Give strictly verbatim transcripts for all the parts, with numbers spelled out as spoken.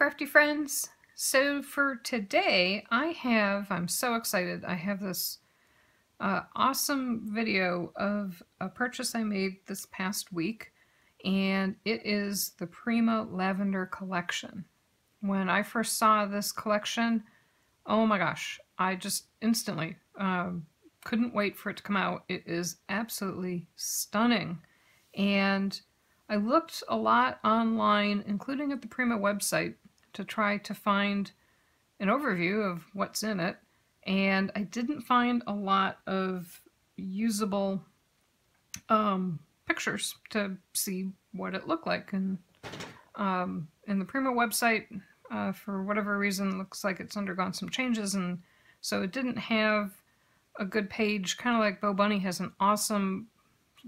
crafty friends. So for today I have, I'm so excited, I have this uh, awesome video of a purchase I made this past week, and it is the Prima Lavender Collection. When I first saw this collection, oh my gosh, I just instantly um, couldn't wait for it to come out. It is absolutely stunning, and I looked a lot online, including at the Prima website, to try to find an overview of what's in it, and I didn't find a lot of usable um, pictures to see what it looked like. And um, in the Prima website, uh, for whatever reason, it looks like it's undergone some changes, and so it didn't have a good page, kind of like Bo Bunny has an awesome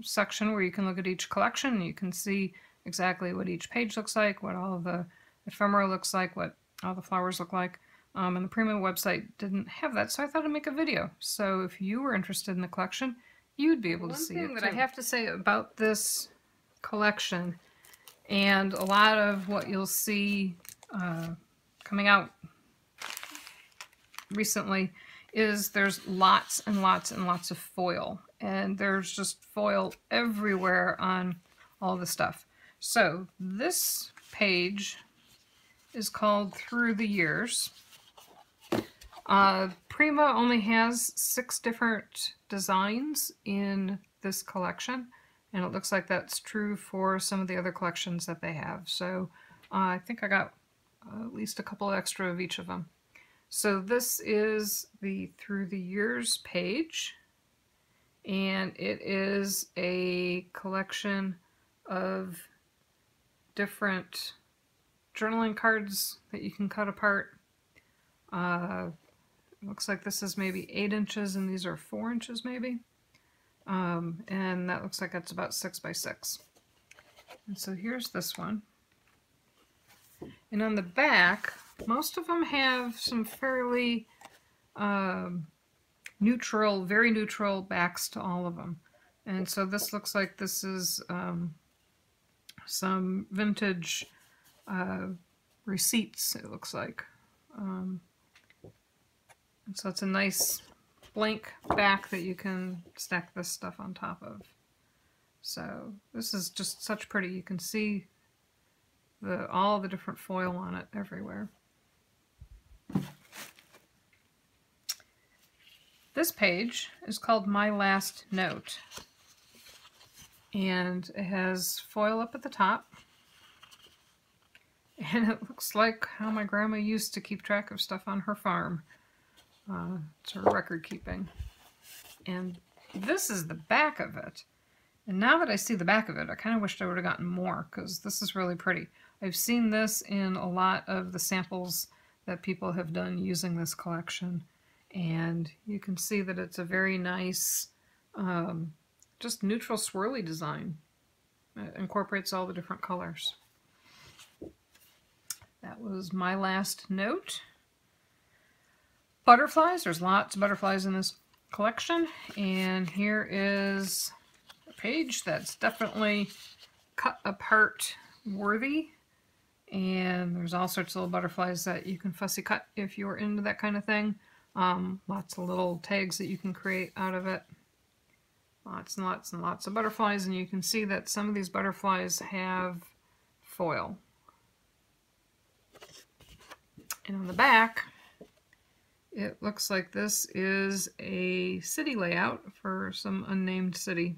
section where you can look at each collection and you can see exactly what each page looks like, what all the ephemera looks like, what all the flowers look like, um, and the Prima website didn't have that, so I thought I'd make a video. So if you were interested in the collection, you'd be able to see it. One thing that I have to say about this collection, and a lot of what you'll see uh, coming out recently, is there's lots and lots and lots of foil, and there's just foil everywhere on all the stuff. So this page is called Through the Years. Uh, Prima only has six different designs in this collection, and it looks like that's true for some of the other collections that they have. So uh, I think I got uh, at least a couple extra of each of them. So this is the Through the Years page, and it is a collection of different journaling cards that you can cut apart. Uh, looks like this is maybe eight inches, and these are four inches maybe. Um, and that looks like that's about six by six. And so here's this one. And on the back, most of them have some fairly um, neutral, very neutral backs to all of them. And so this looks like this is um, some vintage uh, receipts, it looks like. Um, and so it's a nice blank back that you can stack this stuff on top of. So this is just such pretty. You can see the, all the different foil on it everywhere. This page is called My Last Note, and it has foil up at the top, and it looks like how my grandma used to keep track of stuff on her farm. Uh, it's her record keeping. And this is the back of it, and now that I see the back of it, I kind of wished I would have gotten more, because this is really pretty. I've seen this in a lot of the samples that people have done using this collection. And you can see that it's a very nice, um, just neutral swirly design. It incorporates all the different colors. That was My Last Note. Butterflies. There's lots of butterflies in this collection. And here is a page that's definitely cut apart worthy. And there's all sorts of little butterflies that you can fussy cut if you're into that kind of thing. Um, lots of little tags that you can create out of it. Lots and lots and lots of butterflies, and you can see that some of these butterflies have foil. And on the back, it looks like this is a city layout for some unnamed city.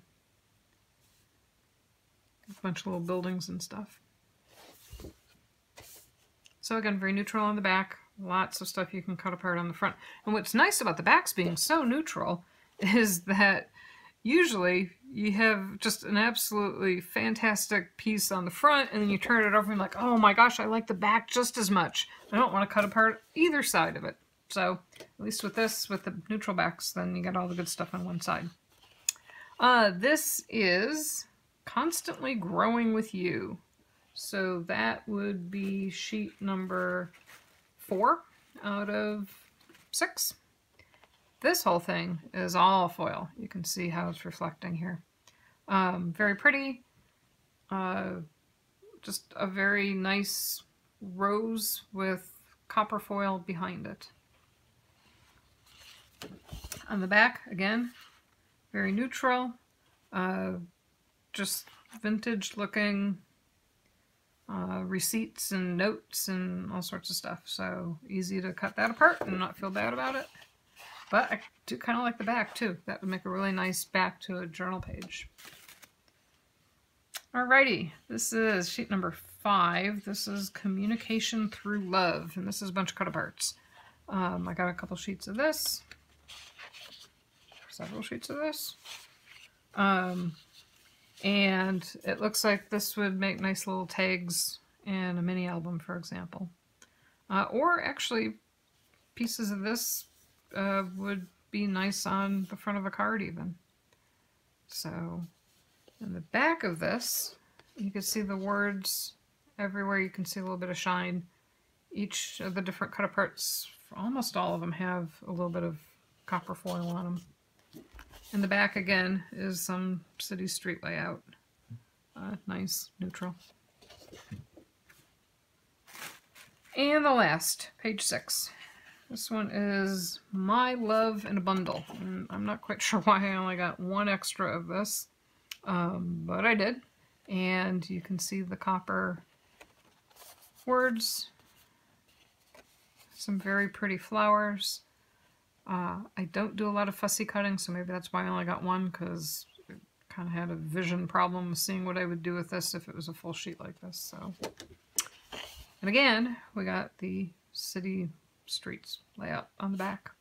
A bunch of little buildings and stuff. So again, very neutral on the back. Lots of stuff you can cut apart on the front. And what's nice about the backs being so neutral is that usually you have just an absolutely fantastic piece on the front, and then you turn it over and you're like, oh my gosh, I like the back just as much. I don't want to cut apart either side of it. So at least with this, with the neutral backs, then you got all the good stuff on one side. Uh, this is Constantly Growing With You. So that would be sheet number four out of six. This whole thing is all foil. You can see how it's reflecting here. Um, very pretty. Uh, just a very nice rose with copper foil behind it. On the back, again, very neutral, uh, just vintage looking uh, receipts and notes and all sorts of stuff. So easy to cut that apart and not feel bad about it. But I do kind of like the back too. That would make a really nice back to a journal page. Alrighty, this is sheet number five. This is Communication Through Love, and this is a bunch of cut-aparts. Um, I got a couple sheets of this, several sheets of this, um, and it looks like this would make nice little tags in a mini album, for example. Uh, or actually, pieces of this uh, would be nice on the front of a card even. So. In the back of this, you can see the words everywhere. You can see a little bit of shine. Each of the different cut-aparts, almost all of them, have a little bit of copper foil on them. In the back, again, is some city street layout. Uh, nice, neutral. And the last, page six. This one is My Love in a Bundle. And I'm not quite sure why I only got one extra of this. Um, but I did, and you can see the copper words, some very pretty flowers. Uh, I don't do a lot of fussy cutting, so maybe that's why I only got one, because I kind of had a vision problem with seeing what I would do with this if it was a full sheet like this. So, and again, we got the city streets layout on the back.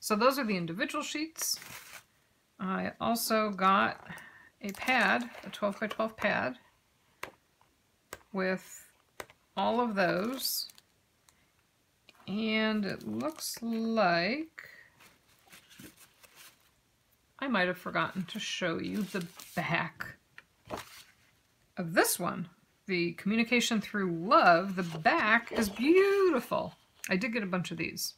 So those are the individual sheets. I also got a pad, a twelve by twelve pad, with all of those, and it looks like I might have forgotten to show you the back of this one. The Communication Through Love, the back is beautiful. I did get a bunch of these.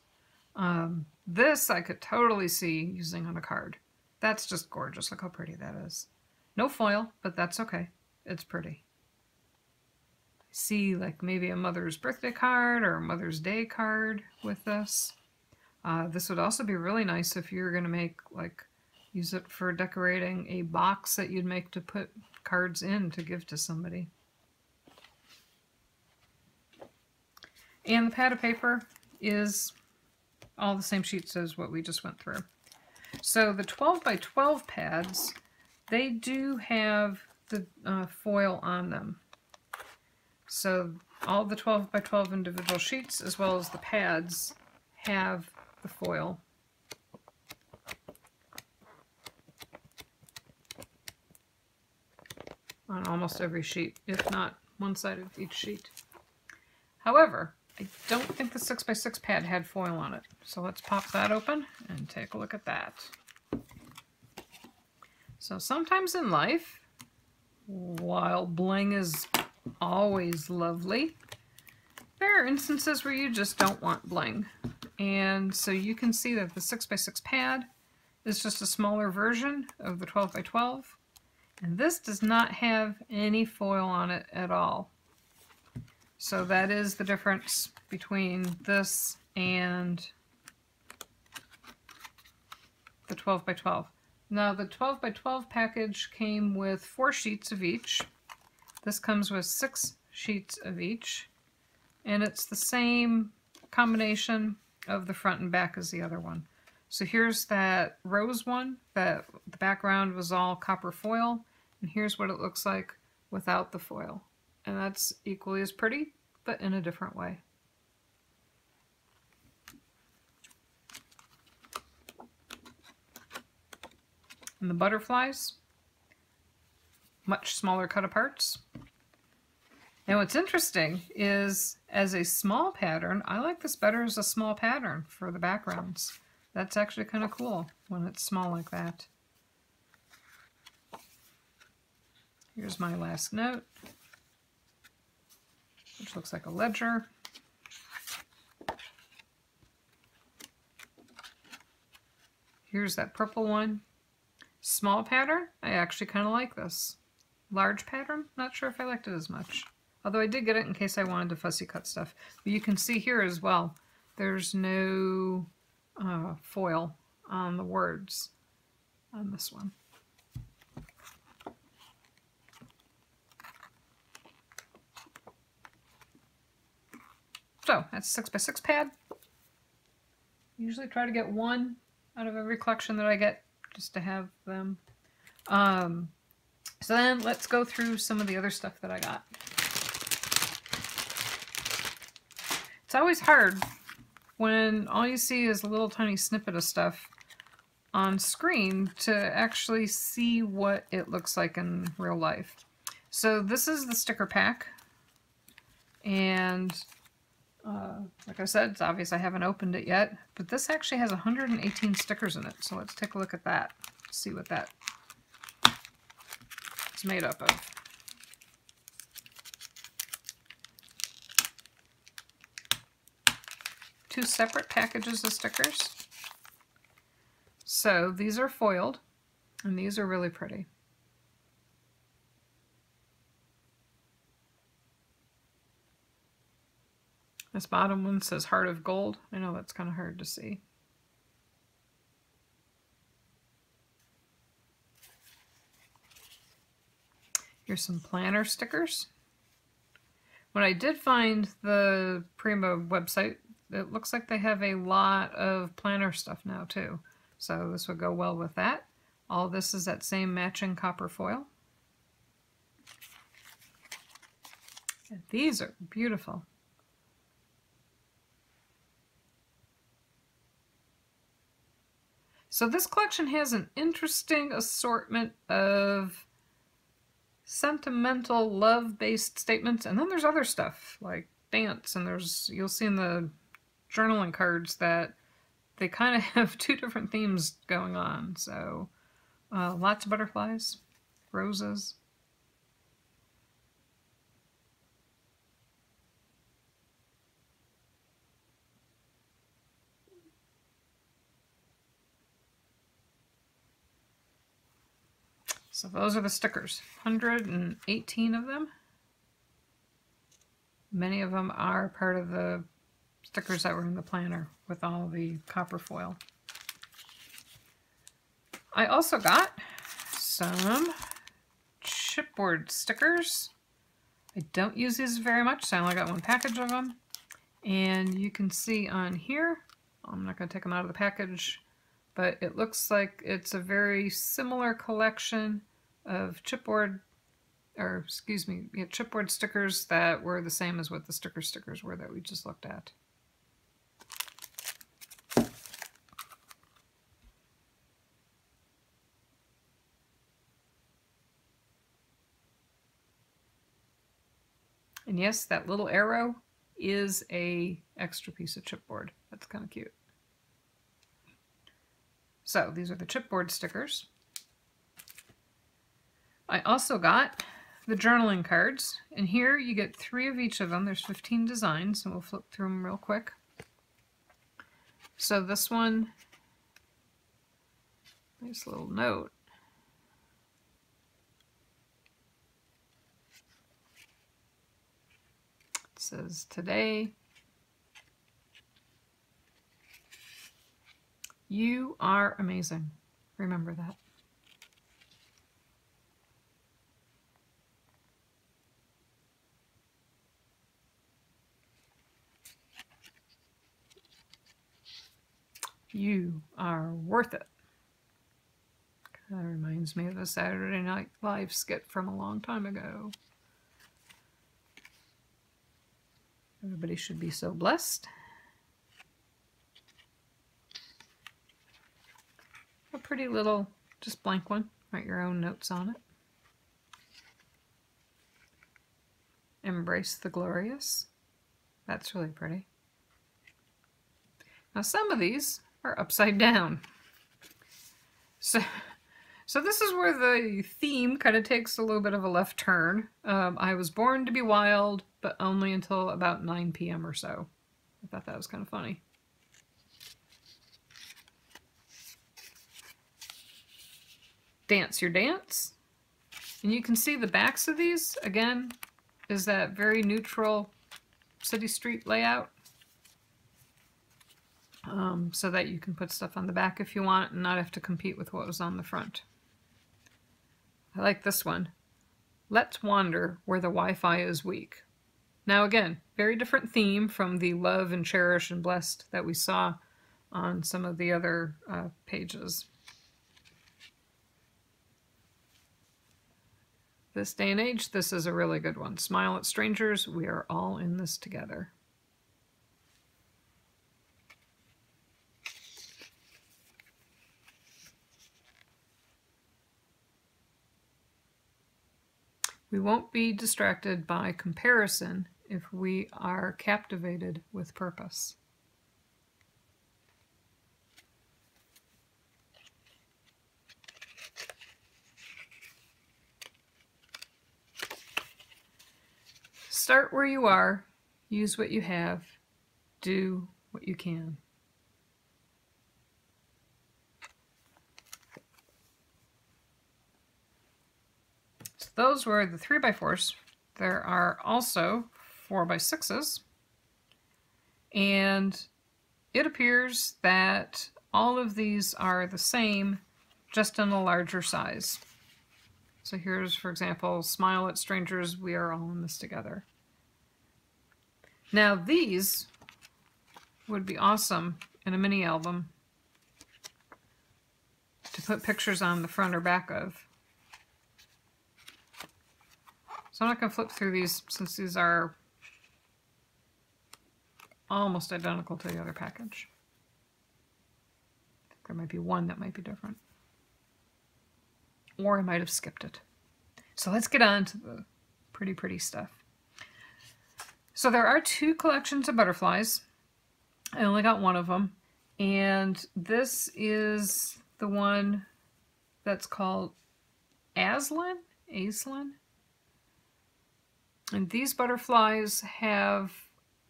Um, this I could totally see using on a card. That's just gorgeous. Look how pretty that is. No foil, but that's okay. It's pretty. I see like maybe a mother's birthday card or a Mother's Day card with this. Uh, this would also be really nice if you're going to make, like, use it for decorating a box that you'd make to put cards in to give to somebody. And the pad of paper is all the same sheets as what we just went through. So the twelve by twelve pads, they do have the uh, foil on them. So all the twelve by twelve individual sheets, as well as the pads, have the foil. On almost every sheet, if not one side of each sheet. However, I don't think the six by six pad had foil on it, so let's pop that open and take a look at that. So sometimes in life, while bling is always lovely, there are instances where you just don't want bling. And so you can see that the six by six pad is just a smaller version of the twelve by twelve, and this does not have any foil on it at all. So that is the difference between this and the twelve by twelve. Now the twelve by twelve package came with four sheets of each. This comes with six sheets of each. And it's the same combination of the front and back as the other one. So here's that rose one, that the background was all copper foil. And here's what it looks like without the foil. And that's equally as pretty, but in a different way. And the butterflies, much smaller cut-aparts. And what's interesting is, as a small pattern, I like this better as a small pattern for the backgrounds. That's actually kind of cool when it's small like that. Here's my last note, which looks like a ledger. Here's that purple one. Small pattern, I actually kind of like this. large pattern. Not sure if I liked it as much. Although I did get it in case I wanted to fussy cut stuff. But you can see here as well, there's no uh, foil on the words on this one. So that's a six by six pad. Usually try to get one out of every collection that I get just to have them. Um, so then let's go through some of the other stuff that I got. It's always hard when all you see is a little tiny snippet of stuff on screen to actually see what it looks like in real life. So this is the sticker pack, and Uh, like I said, it's obvious I haven't opened it yet, but this actually has one hundred eighteen stickers in it, so let's take a look at that, see what that is made up of. Two separate packages of stickers. So these are foiled, and these are really pretty. This bottom one says Heart of Gold. I know that's kind of hard to see. Here's some planner stickers. When I did find the Prima website, it looks like they have a lot of planner stuff now too. So this would go well with that. All this is that same matching copper foil. And these are beautiful. So this collection has an interesting assortment of sentimental, love-based statements, and then there's other stuff like dance, and there's, you'll see in the journaling cards that they kind of have two different themes going on. So uh, lots of butterflies, roses. So those are the stickers, one hundred eighteen of them. Many of them are part of the stickers that were in the planner with all the copper foil. I also got some chipboard stickers. I don't use these very much, so I only got one package of them. And you can see on here, I'm not going to take them out of the package, but it looks like it's a very similar collection of chipboard, or excuse me, yeah, chipboard stickers that were the same as what the sticker stickers were that we just looked at. And yes, that little arrow is a extra piece of chipboard. That's kind of cute. So these are the chipboard stickers. I also got the journaling cards, and here you get three of each of them. There's fifteen designs, and we'll flip through them real quick. So this one, nice little note. It says today, you are amazing. Remember that. You are worth it. Kind of reminds me of a Saturday Night Live skit from a long time ago. Everybody should be so blessed. A pretty little, just blank one. Write your own notes on it. Embrace the glorious. That's really pretty. Now some of these are upside down. So, so this is where the theme kind of takes a little bit of a left turn. Um, I was born to be wild, but only until about nine p m or so. I thought that was kind of funny. Dance your dance. And you can see the backs of these, again, is that very neutral city street layout. Um, so that you can put stuff on the back if you want and not have to compete with what was on the front. I like this one. Let's wander where the Wi-Fi is weak. Now again, very different theme from the love and cherish and blessed that we saw on some of the other uh, pages. This day and age, this is a really good one. Smile at strangers, we are all in this together. We won't be distracted by comparison if we are captivated with purpose. Start where you are, use what you have, do what you can. Those were the three by fours. There are also four by sixes. And it appears that all of these are the same, just in a larger size. So here's, for example, Smile at Strangers, we are all in this together. Now these would be awesome in a mini album to put pictures on the front or back of. So I'm not going to flip through these since these are almost identical to the other package. I think there might be one that might be different. Or I might have skipped it. So let's get on to the pretty, pretty stuff. So there are two collections of butterflies. I only got one of them. And this is the one that's called Aslan? Aislin? And these butterflies have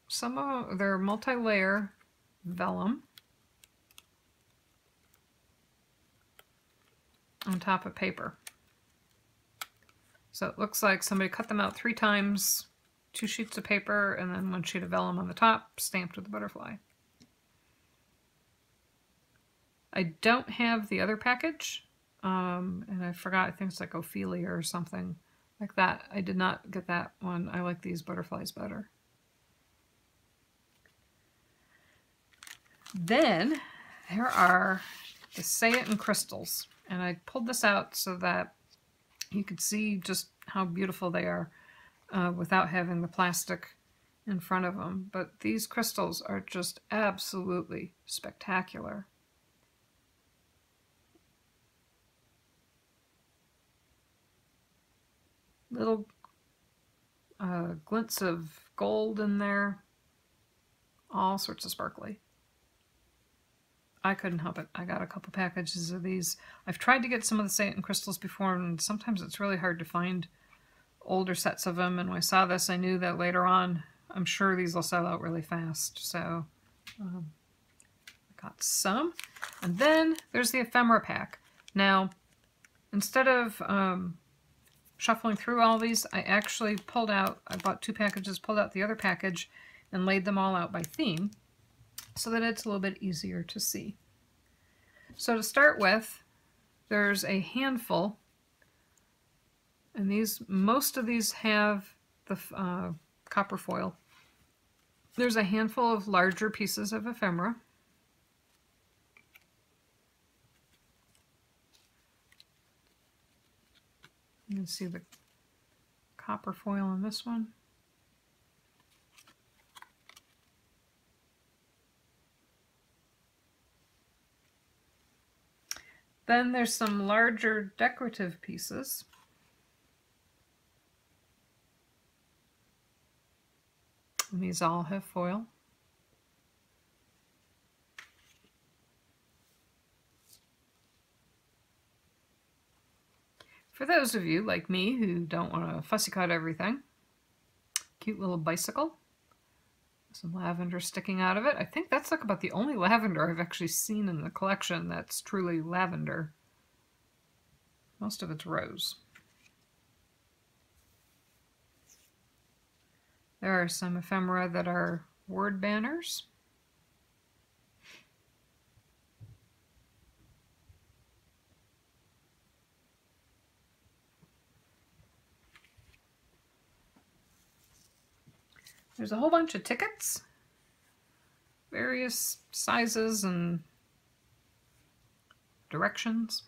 some of their multi-layer vellum on top of paper. So it looks like somebody cut them out three times, two sheets of paper, and then one sheet of vellum on the top, stamped with a butterfly. I don't have the other package, um, and I forgot, I think it's like Ophelia or something. Like that. I did not get that one. I like these butterflies better. Then there are the Say It in Crystals. And I pulled this out so that you could see just how beautiful they are uh, without having the plastic in front of them. But these crystals are just absolutely spectacular. Little uh, glints of gold in there, all sorts of sparkly. I couldn't help it. I got a couple packages of these. I've tried to get some of the Satin Crystals before, and sometimes it's really hard to find older sets of them, and when I saw this I knew that later on I'm sure these will sell out really fast, so um, I got some. And then there's the Ephemera pack. Now instead of um, shuffling through all these, I actually pulled out, I bought two packages, pulled out the other package, and laid them all out by theme so that it's a little bit easier to see. So to start with, there's a handful, and these, most of these have the uh, copper foil. There's a handful of larger pieces of ephemera. You can see the copper foil on this one. Then there's some larger decorative pieces. And these all have foil. For those of you, like me, who don't want to fussy-cut everything, cute little bicycle. Some lavender sticking out of it. I think that's like about the only lavender I've actually seen in the collection that's truly lavender. Most of it's rose. There are some ephemera that are word banners. There's a whole bunch of tickets, various sizes and directions.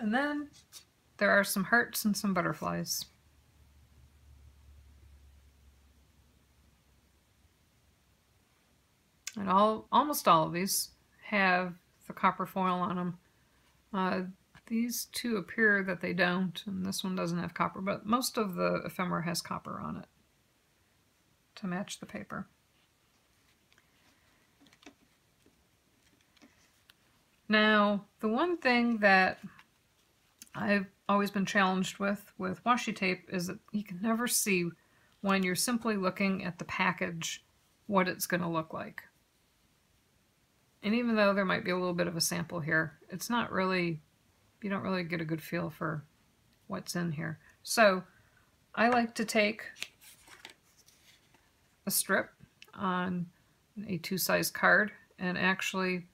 And then there are some hearts and some butterflies. And all, almost all of these have the copper foil on them. Uh, these two appear that they don't, and this one doesn't have copper, but most of the ephemera has copper on it to match the paper. Now, the one thing that I've always been challenged with with washi tape is that you can never see, when you're simply looking at the package, what it's going to look like. And even though there might be a little bit of a sample here, it's not really, you don't really get a good feel for what's in here. So I like to take a strip on an A two size card and actually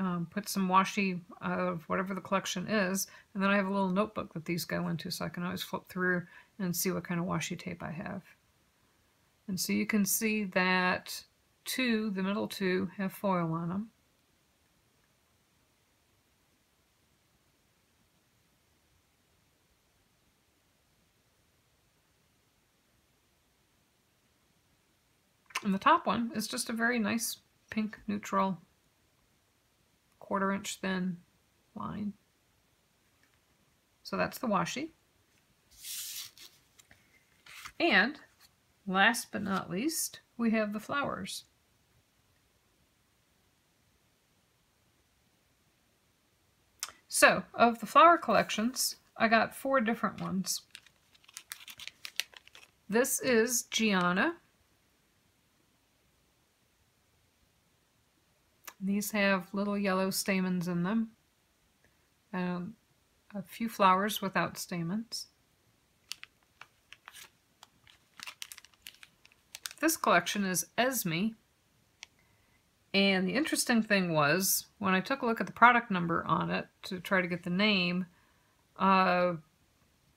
um, put some washi of whatever the collection is, and then I have a little notebook that these go into, so I can always flip through and see what kind of washi tape I have. And so you can see that two, the middle two, have foil on them. And the top one is just a very nice pink neutral quarter inch thin line. So that's the washi. And last but not least, we have the flowers. So, of the flower collections, I got four different ones. This is Gianna. These have little yellow stamens in them, um, a few flowers without stamens. This collection is Esme, and the interesting thing was, when I took a look at the product number on it to try to get the name, uh,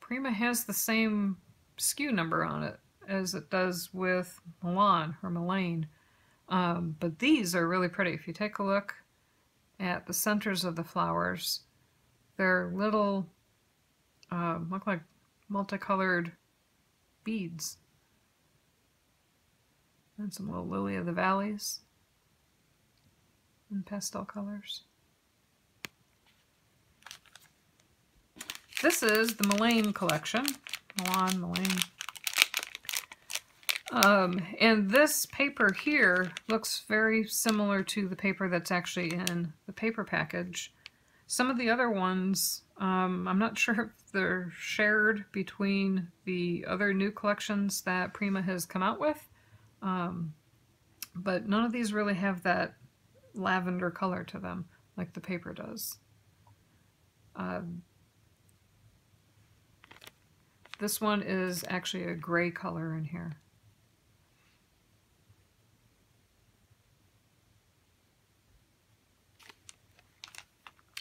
Prima has the same S K U number on it as it does with Milan or Milane. Um, but these are really pretty. If you take a look at the centers of the flowers, they're little, uh, look like multicolored beads. And some little lily of the valleys in pastel colors. This is the Milane collection. Milan, Milane. Um, and this paper here looks very similar to the paper that's actually in the paper package. Some of the other ones, um, I'm not sure if they're shared between the other new collections that Prima has come out with. Um, but none of these really have that lavender color to them like the paper does. Um, this one is actually a gray color in here.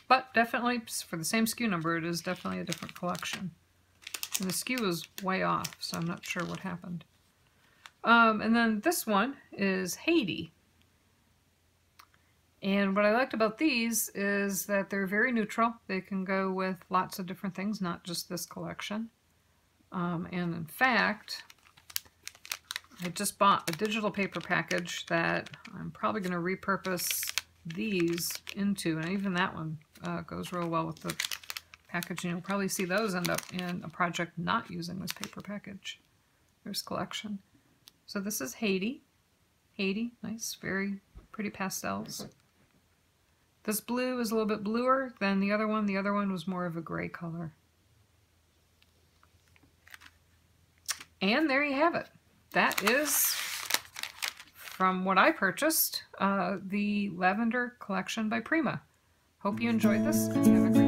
But definitely, for the same S K U number, it is definitely a different collection. And the S K U was way off, so I'm not sure what happened. Um, and then this one is Haiti. And what I liked about these is that they're very neutral. They can go with lots of different things, not just this collection. Um, and in fact, I just bought a digital paper package that I'm probably going to repurpose these into. And even that one uh, goes real well with the packaging. You'll probably see those end up in a project not using this paper package, this collection. So this is Haiti. Haiti, nice, very pretty pastels. This blue is a little bit bluer than the other one. The other one was more of a gray color. And there you have it. That is, from what I purchased, uh, the Lavender Collection by Prima. Hope you enjoyed this and have a great day.